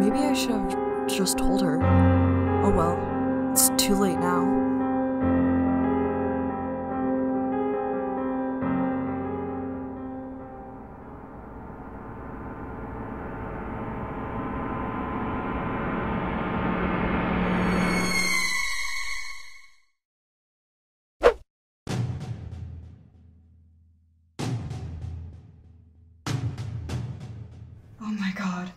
Maybe I should have just told her. Oh well, it's too late now. Oh my god.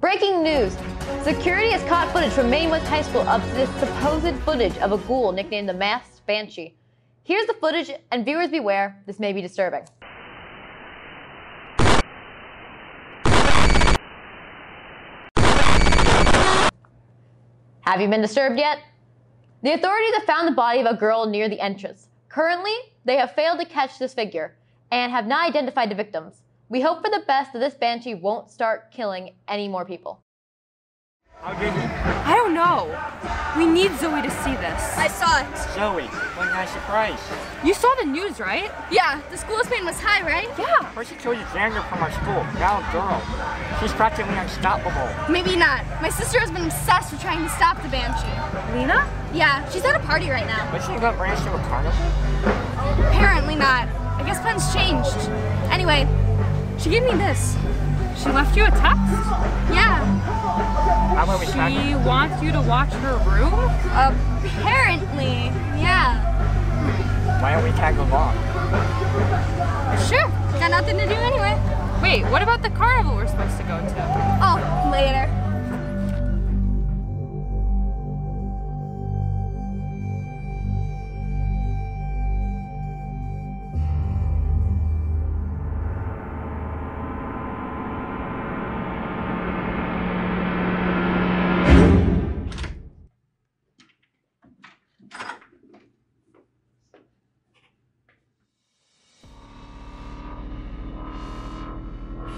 Breaking news! Security has caught footage from Maine West High School of this supposed footage of a ghoul nicknamed the Masked Banshee. Here's the footage, and viewers beware, this may be disturbing. Have you been disturbed yet? The authorities have found the body of a girl near the entrance. Currently, they have failed to catch this figure and have not identified the victims. We hope for the best that this banshee won't start killing any more people. I don't know. We need Zoey to see this. I saw it. Zoey, what a nice surprise. You saw the news, right? Yeah, the school's name was high, right? Yeah. First she killed a janitor from our school, now a girl. She's practically unstoppable. Maybe not. My sister has been obsessed with trying to stop the banshee. Lena? Yeah, she's at a party right now. But she got raised to a carnival? Apparently not. I guess plans changed. Anyway. She gave me this. She left you a text? Yeah. She wants you to watch her room? Apparently, yeah. Why don't we tag along? Sure, got nothing to do anyway. Wait, what about the carnival we're supposed to go to? Oh, later.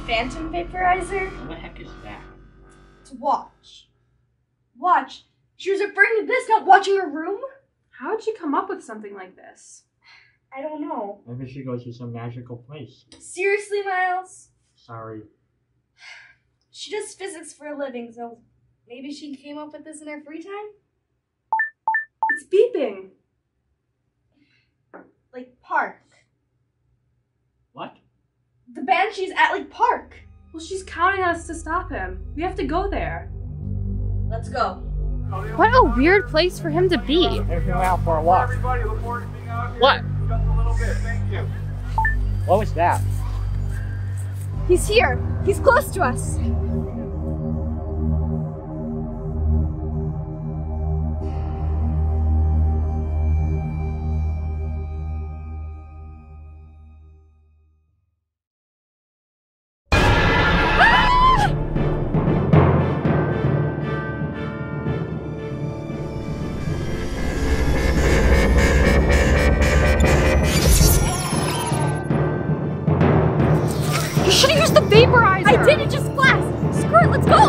Phantom Vaporizer? What the heck is that? It's watch. Watch? She was referring to this, not watching her room? How did she come up with something like this? I don't know. Maybe she goes to some magical place. Seriously, Miles? Sorry. She does physics for a living, so maybe she came up with this in her free time? It's beeping. Like park. What? The banshee's at Lake Park. Well, she's counting on us to stop him. We have to go there. Let's go. What a weird place for him to be. There's no out for a walk. What? What was that? He's here. He's close to us. You should have used the vaporizer! I did, it just flashed! Screw it, let's go!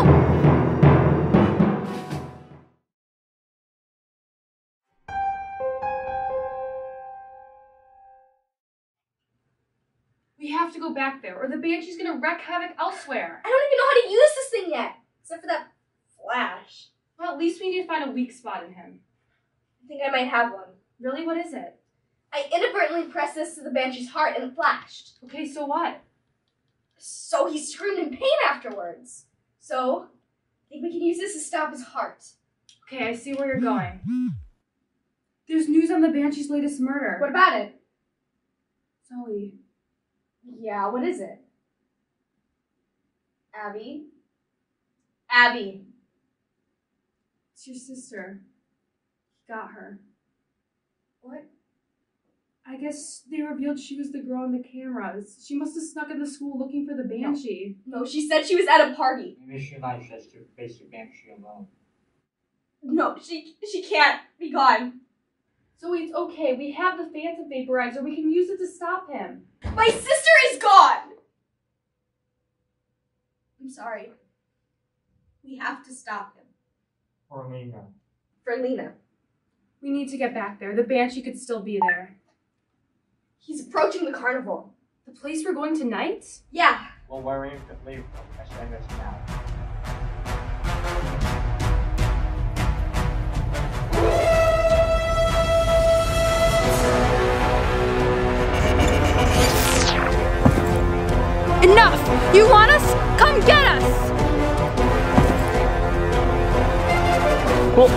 We have to go back there, or the Banshee's gonna wreak havoc elsewhere. I don't even know how to use this thing yet! Except for that flash. Well, at least we need to find a weak spot in him. I think I might have one. Really? What is it? I inadvertently pressed this to the Banshee's heart and it flashed. Okay, so what? So he screamed in pain afterwards. So, I think we can use this to stop his heart. Okay, I see where you're going. There's news on the Banshee's latest murder. What about it? Zoey. Yeah, what is it? Abby? Abby. It's your sister. He got her. What? I guess they revealed she was the girl on the cameras. She must have snuck in the school looking for the Banshee. No, she said she was at a party. Maybe she likes us to face the Banshee alone. No, she can't be gone. So it's okay. We have the Phantom Vaporizer. We can use it to stop him. My sister is gone! I'm sorry. We have to stop him. For Lena. For Lena. We need to get back there. The Banshee could still be there. He's approaching the carnival. The place we're going tonight? Yeah. Well, we're ready to leave. I send us now. Enough! You want us? Come get us! Well...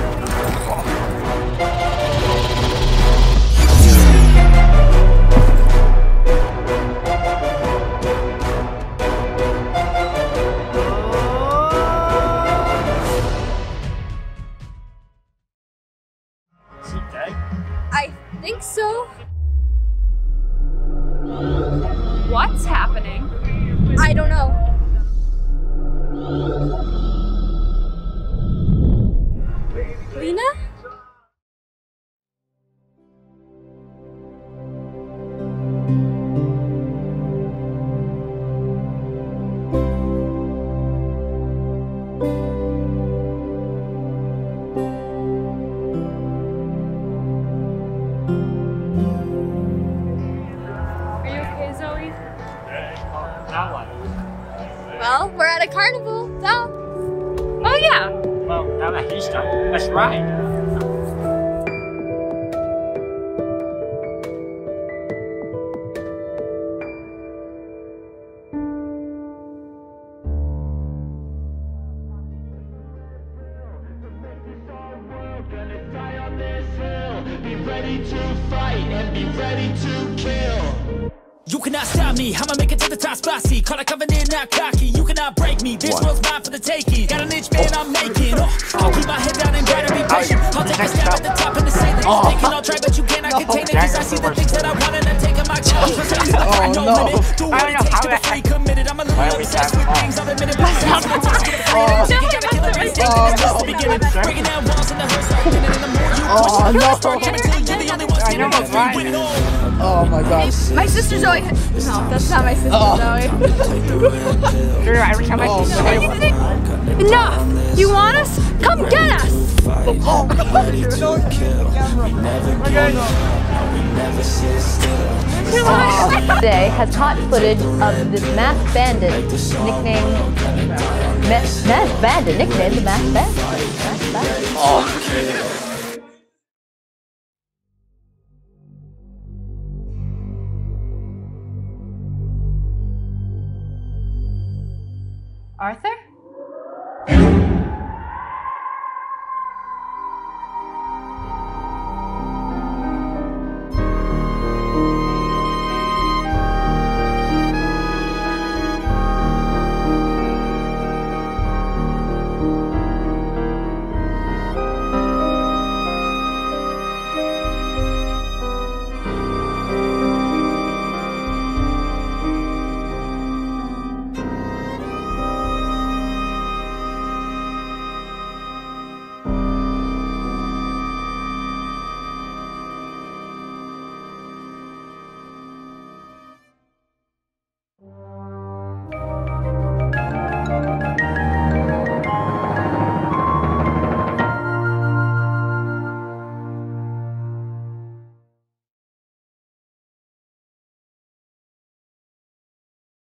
Is he dead? I think so. What's happening? I don't know. Lena? Are you okay, Zoey? Well, we're at a carnival, duh. Oh yeah! Well, now that he's done, let's ride. Be ready to fight and be ready to kill. You cannot stop me, I'ma make it to the top spicy. Call a covenant, not cocky, you cannot break me. This world's mine for the taking, got an inch man I'm making. I'll keep my head down and try to be patient. I'll take a step at the top and the same that it's making. I'll try but you cannot contain it, cause I see the things that I want and I'm taking my chance. I don't limit, do what it takes to be free committed. I'm a little obsessed with things, I'll admit it myself. I'm taking it free, I'm taking it kill every thing that is just the beginning. Breaking down walls in the hearse, I'm getting in the morning. You push it, start coming till you're the only one standing up free with it all. Oh my gosh. My sister Zoey. No, that's not my sister Zoey. Sure, every time I see Zoey. Enough! You want us? Come get us! Oh my gosh. Today has caught footage of this masked bandit nicknamed... Masked Bandit, nicknamed the Masked Bandit. Oh. Arthur?